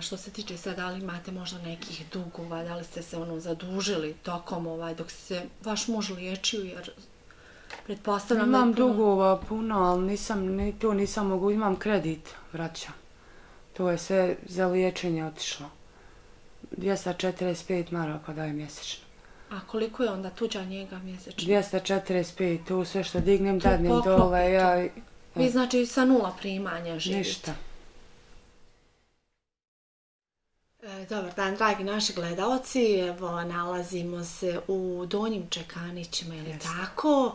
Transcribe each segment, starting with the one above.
Što se tiče sad, da li imate možda nekih dugova, da li ste se zadužili tokom dok se vaš muž liječio, jer pretpostavljam... Imam dugova puno, ali to nisam mogu, imam kredit, vraćam. To je sve za liječenje otišlo. 245 maraka daje mjesečno. A koliko je onda tuđa njega mjesečno? 245, to sve što dignem, dadnem dole, ja... Vi znači sa nula primanja živite? Ništa. Dobar dan, dragi naši gledaoci, evo nalazimo se u Donjim Čekanićima, ili tako?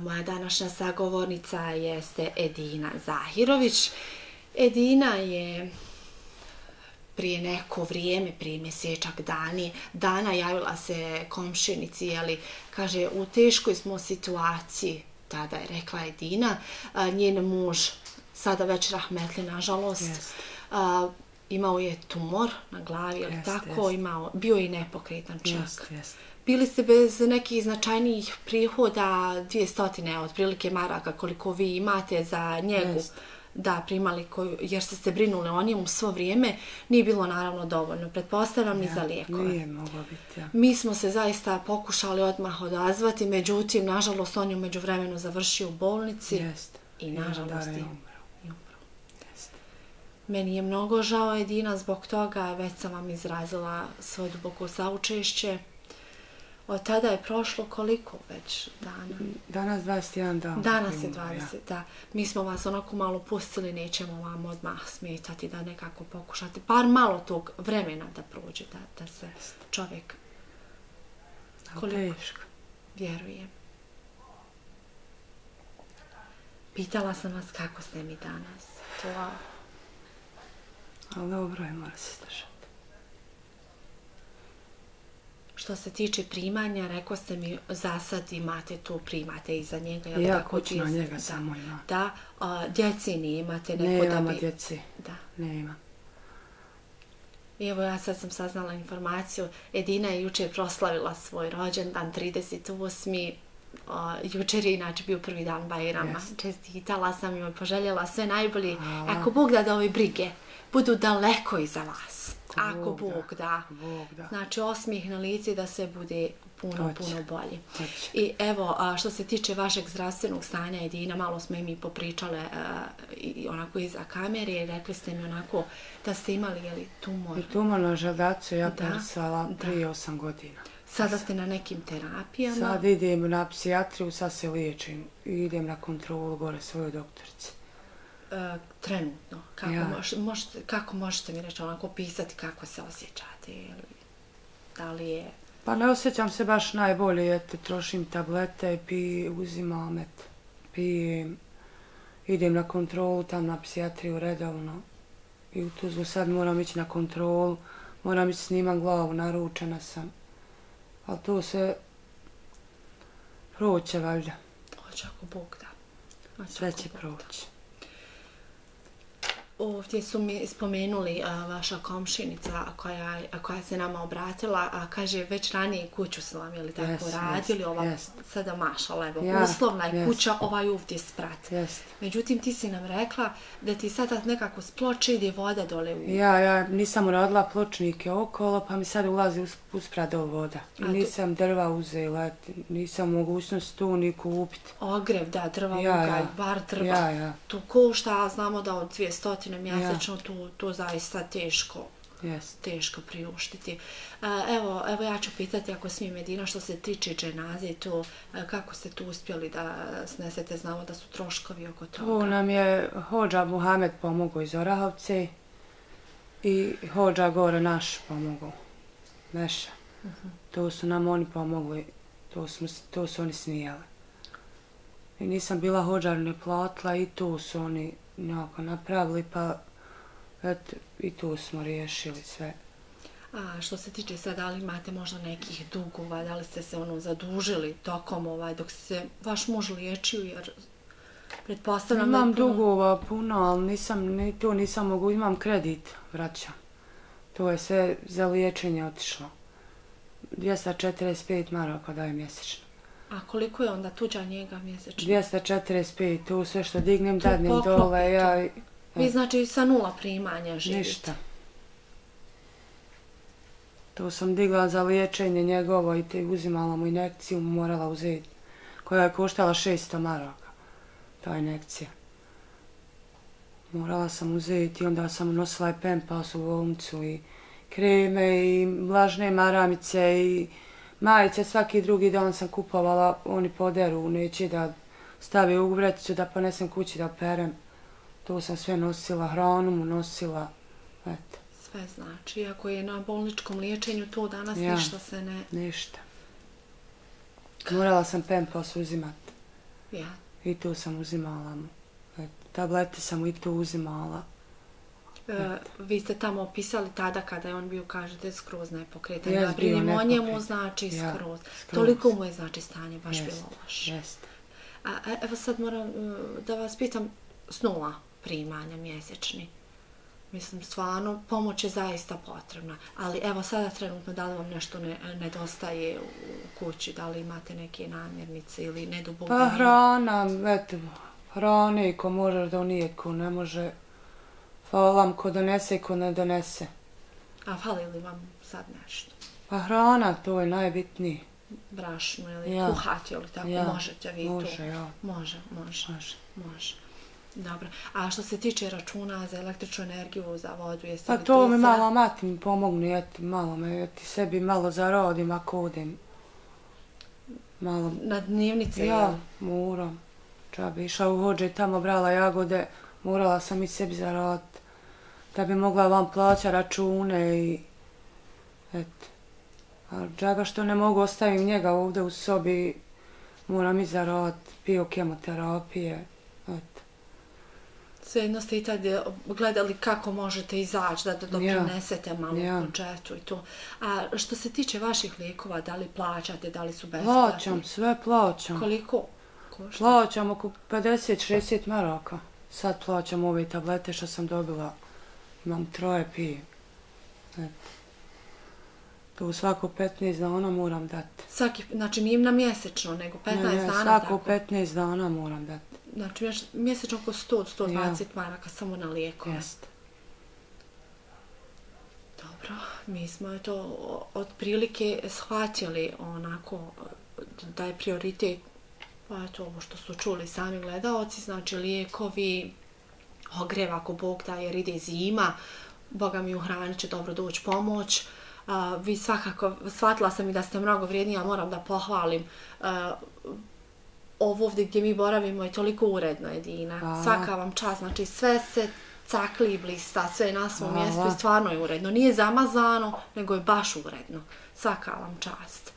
Moja današnja sagovornica jeste Edina Zahirović. Edina je prije neko vrijeme, prije mjesečak dana javila se komšinici, jeli, kaže u teškoj smo situaciji, tada je rekla Edina, njen muž, sada već rahmetli nažalost, imao je tumor na glavi, ili tako, bio je i nepokretan čak. Bili ste bez nekih značajnijih prihoda, 200 otprilike maraka koliko vi imate za njegu, da primali, jer ste se brinuli o njemu svo vrijeme, nije bilo naravno dovoljno, pretpostavljam, ni za lijekove. Nije moglo biti, ja. Mi smo se zaista pokušali odmah odazvati, međutim, nažalost, on je u međuvremenu završio u bolnici i nažalost je umro. Meni je mnogo žao, Edina, zbog toga, već sam vam izrazila svoje duboko saučešće. Od tada je prošlo koliko već dana? Danas 21 dan. Danas je 20, da. Mi smo vas onako malo pustili, nećemo vam odmah smetati da nekako pokušate. Par malo tog vremena da prođe, da se čovjek... Koliko? Vjerujem. Pitala sam vas kako ste mi danas. To... Ali dobro je, mora se držati. Što se tiče primanja, rekao ste mi, za sad imate tu, primate i za njega. Ja kućno njega samo imam. Da, djeci ne imate? Ne imamo djeci, ne imam. Evo, ja sad sam saznala informaciju, Edina je jučer proslavila svoj rođendan, 38. Jučer je inače bio prvi dan Bajrama. Čestitala sam im i poželjela sve najbolje. Ako Bog da, da ove brige budu daleko iza vas. Ako Bog da. Znači, osmijeh na lici, da se bude puno, puno bolje. I evo, što se tiče vašeg zdravstvenog stanja, Edina, malo smo i mi popričale onako iza kamere. Rekli ste mi onako da ste imali tumor. Tumor na želdacu, ja persala prije 8 godina. Sada ste na nekim terapijama? Sada idem na psijatriju, sad se liječim. Idem na kontrolu gore svoje doktorice. Trenutno? Kako možete mi reći, onako pisati kako se osjećate? Da li je... Pa ne osjećam se baš najbolje. Trošim tablete, uzimam med, pijem. Idem na kontrolu, tam na psijatriju redovno. I u Tuzlu sad moram ići na kontrolu. Moram ići snimam glavu, naručena sam. Ali to se proće, valjda. Hoće ako Bog da. Sve će proći. Ovdje su mi spomenuli vaša komšinica koja se nama obratila. Kaže, već ranije kuću su vam tako radili. Ova sada mašala, uslovna je kuća, ovaj ovdje sprat. Međutim, ti si nam rekla da ti sada nekako s ploče ide voda dole. Ja nisam uradila pločnike okolo, pa mi sad ulazi usprat dole voda. Nisam drva uzela, nisam mogućnost tu ni kupiti. Ogrev, da, drva, ugalj, bar drva. Tu košta, znamo da od 200 mjesečno, to zaista teško priuštiti. Evo, ja ću pitati, ako smijem, Edina, što se tiče dženaze i to, kako ste tu uspjeli da snesete, znamo da su troškovi oko toga. Tu nam je Hođa Muhamed pomogao iz Orahovce i Hođa Gora naš pomogao, Neša. To su nam oni pomogli, to su oni snijeli. I nisam bila hođaru ne platila i to su oni nekako napravili, pa i tu smo riješili sve. A što se tiče sad, da li imate možda nekih dugova, da li ste se zadužili tokom dok se vaš muž liječio, jer pretpostavljam... Imam dugova puno, ali to nisam mogu, imam kredit, vraćam. To je sve za liječenje otišlo. 245 maraka daje mjesečno. A koliko je onda tuđa njega mjesečno? 245, to sve što dignem, dadnem dole. Vi znači sa nula primanja živite? Ništa. To sam digla za liječenje njegovo i uzimala mu injekciju, morala uzeti, koja je koštala 600 maraka, ta injekcija. Morala sam uzeti i onda sam nosila i Pempas u omcu i kreme i vlažne maramice i majice. Svaki drugi dan sam kupovala, oni poderu, neće da stave u vrećicu, da ponesem kući da perem. To sam sve nosila, hranu mu nosila, eto. Sve znači, iako je na bolničkom liječenju, to danas ništa se ne... Ništa. Morala sam Pempas uzimat. I to sam uzimala mu. Tablete sam i to uzimala. Vi ste tamo opisali tada kada je on bio, kažete, skroz nepokretan. Ja brinim o njemu, znači skroz. Toliko mu je znači stanje baš bilo loše. Evo sad moram da vas pitam, s nula primanja mjesečni. Mislim, stvarno, pomoć je zaista potrebna. Ali evo sada trenutno, da li vam nešto nedostaje u kući? Da li imate neke namirnice ili nedobogane? Pa hrana, eto, hrane i ko može da unije, ko ne može. Hvala vam, ko donese i ko ne donese. A fali li vam sad nešto? Pa hrana, to je najbitnije. Brašno ili kuhati, ili tako, možete vi to? Može, ja. Može. Dobro. A što se tiče računa za električnu energiju, za vodu, jeste li to sad? Pa to mi malo mati mi pomognu, malo me sebi malo zarodim ako odem. Na dnevnice, jel? Ja, moram. Čak bi išla u Hođe i tamo brala jagode, morala sam i sebi zaraditi. Da bi mogla vam plaća račune i... Eto. A džaga što ne mogu, ostavim njega ovdje u sobi, moram i zaraditi, pio kemoterapije, eto. Svejedno ste i tad gledali kako možete izaći, da doprinesete malo u budžetu i to. A što se tiče vaših lijekova, da li plaćate, da li su besplatni? Plaćam, sve plaćam. Koliko košta? Plaćam oko 50-60 maraka. Sad plaćam ove tablete što sam dobila. Imam 3 pije. To svako 15 dana moram dati. Znači nije na mjesečno, nego 15 dana tako? Svako 15 dana moram dati. Znači, mjesečno oko 100-120 maraka samo na lijekove. Jeste. Dobro, mi smo to otprilike shvatili onako da je prioritet, pa je to ovo što su čuli sami gledaoci, znači lijekovi, ogreva ako Bog da, jer ide zima, Boga mi u hrani će dobro doći pomoć. Vi svakako, shvatila sam i da ste mnogo vrijedni, ja moram da pohvalim ovo ovdje gdje mi boravimo je toliko uredno, Edina. Svaka vam čast, znači sve se cakli i blista, sve je na svom mjestu i stvarno je uredno. Nije zamazano, nego je baš uredno. Svaka vam čast.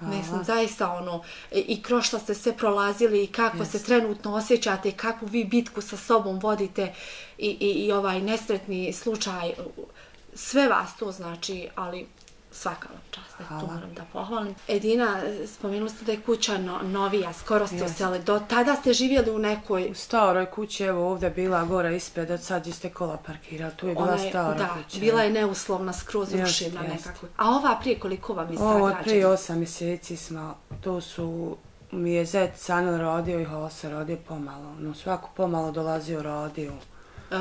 Mislim, zaista ono, i kroz što ste se prolazili i kako se trenutno osjećate i kakvu vi bitku sa sobom vodite i ovaj nesretni slučaj, sve vas to znači, ali... Svaka vam čast, tu moram da pohvalim. Edina, spomenuli ste da je kuća novija, skoro ste uselili. Do tada ste živjeli u nekoj... U staroj kući, evo ovdje bila gore ispred, od sad ste kola parkirali, tu je bila stara kuća. Da, bila je neuslovna, skroz rušena nekako. A ova prije koliko vam je sada građana? Ovo prije 8 mjeseci smo, to su... Mi je zet Sanil rodio i Hosa rodio pomalo. No svako pomalo dolazio rodio.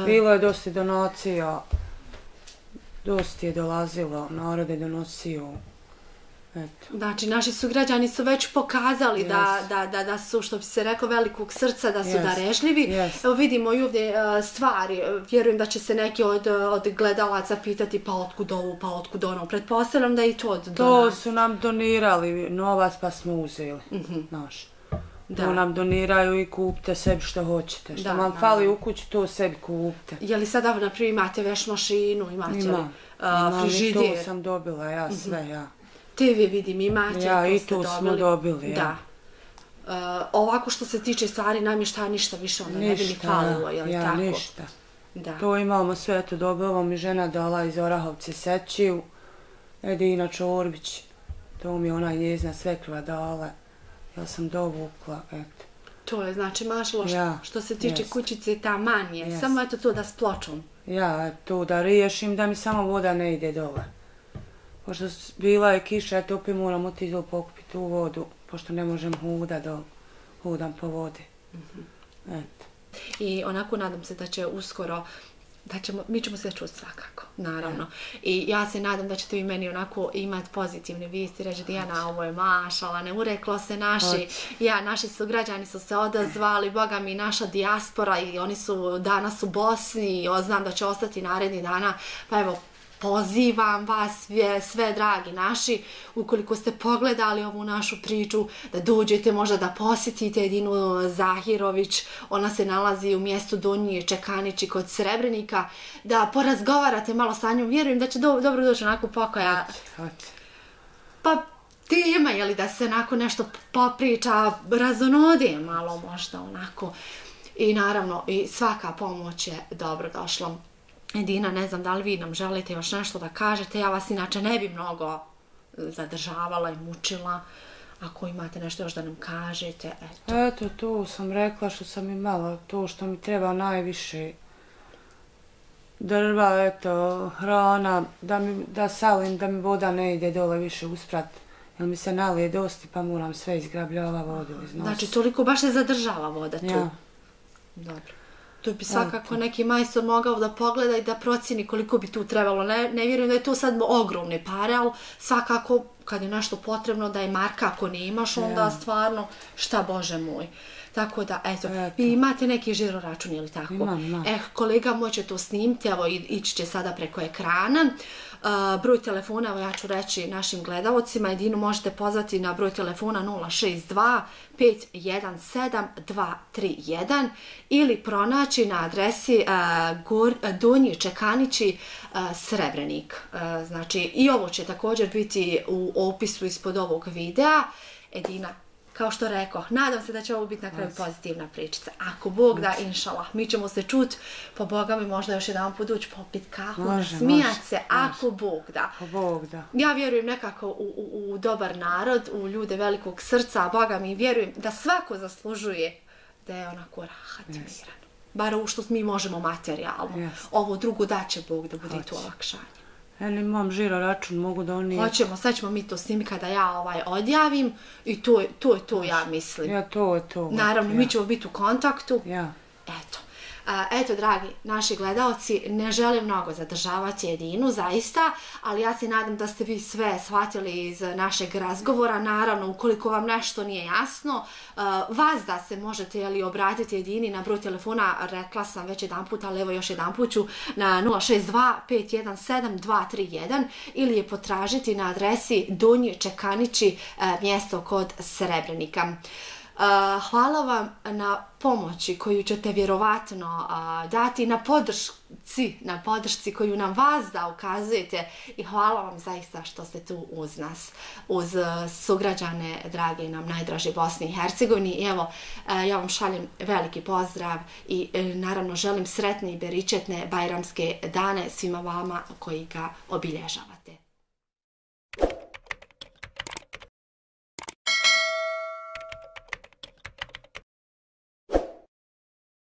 Bilo je dosta donacija. Dosta je dolazilo, narod je donosio. Znači, naši sugrađani su već pokazali da su, što bi se rekao, velikog srca, da su darežljivi. Evo vidimo i ovdje stvari, vjerujem da će se neki od gledalaca pitati pa otkud ovo, pa otkud ono. Pretpostavljam da je i to od donacija. To su nam donirali novac pa smo uzeli, znaš. To nam doniraju i kupite sebi što hoćete. Što vam fali u kući, to sebi kupite. Je li sada, na primjer, imate veš mašinu, imate frižider? Imam, i to sam dobila, ja sve, ja. TV vidim, imate. Ja, i to smo dobili, ja. Ovako što se tiče stvari, nam je šta ništa više, onda ne bi mi falilo, je li tako? Ja, ništa. To imamo sve, to dobilo mi žena dala iz Orahovce Sećiju, Edina Čorbić, to mi je ona njezna svekriva dala. Ja sam dovukla, eto. To je, znači, mašalo što se tiče kućice, ta manija. Samo eto to da spločim. Ja, to da riješim, da mi samo voda ne ide dole. Pošto bila je kiša, eto, opet moram otići dole pokupiti tu vodu, pošto ne možem huda dole. Hudam po vode. Eto. I onako nadam se da će uskoro mi ćemo sve čuti svakako, naravno. I ja se nadam da ćete vi meni onako imati pozitivne vijesti, reći Dijana, ovo je mašala, ne ureklo se naši, naši su građani su se odazvali, boga mi naša dijaspora i oni su danas u Bosni, znam da će ostati narednih dana, pa evo, pozivam vas sve dragi naši, ukoliko ste pogledali ovu našu priču, da dođete možda da posjetite Edinu Zahirović, ona se nalazi u mjestu Donji Čekanići kod Srebrenika, da porazgovarate malo sa njom, vjerujem da će dobro doći onako pokaja. Pa tema je li da se onako nešto popriča, razonodije malo možda onako i naravno i svaka pomoć je dobrodošla. Edina, ne znam da li vi nam želite još nešto da kažete, ja vas inače ne bi mnogo zadržavala i mučila, ako imate nešto još da nam kažete, eto. Eto, to sam rekla što sam imala, to što mi treba najviše, drva, eto, hrana, da salim, da mi voda ne ide dole više usprat, jer mi se nalije dosti pa moram sve izgrabljava vodu iz nosa. Znači, toliko baš se zadržava voda tu? Ja. Dobro. To bi svakako neki majstor mogao da pogleda i da procjeni koliko bi tu trebalo. Ne vjerujem da je to sad ogromne pare, ali svakako kad je nešto potrebno da je marka, ako ne imaš, onda stvarno šta bože moj. Tako da, eto, vi imate neki žiroračun, je li tako? Imam. Kolega moj će to snimiti, evo ići će sada preko ekrana. Broj telefona, evo ja ću reći našim gledalcima, Edinu možete pozvati na broj telefona 062 517 231 ili pronaći na adresi Donji Čekanići Srebrenik. Znači i ovo će također biti u opisu ispod ovog videa. Edina, kao što rekao, nadam se da će ovo biti na kraju pozitivna pričica. Ako Bog da, inšalah, mi ćemo se čuti, po Boga mi možda još jedan put ući popit kahu, smijat se, ako Bog da. Ja vjerujem nekako u dobar narod, u ljude velikog srca, a Boga mi vjerujem da svako zaslužuje da je onako rahat miran. Bar ovo što mi možemo materijalno. Ovo drugo daće Bog da bude to olakšanje. Eno, imam žiro račun, mogu da oni... Hoćemo, sad ćemo mi to snimiti kada ja odjavim i to je to, ja mislim. Ja, to je to. Naravno, mi ćemo biti u kontaktu. Ja. Eto. Eto, dragi naši gledalci, ne želim mnogo zadržavati Edinu, zaista, ali ja se nadam da ste vi sve shvatili iz našeg razgovora. Naravno, ukoliko vam nešto nije jasno, vas da se možete obratiti Edini na broj telefona, rekla sam već jedan put, ali evo još jedan put ću, na 062 517 231 ili je potražiti na adresi Donji Čekanići, mjesto kod Srebrenika. Hvala vam na pomoći koju ćete vjerovatno dati, na podršci koju nam vas da ukazujete i hvala vam zaista što ste tu uz nas, uz sugrađane drage nam najdraže Bosni i Hercegovini. I evo, ja vam šaljem veliki pozdrav i naravno želim sretne i beričetne bajramske dane svima vama koji ga obilježavate.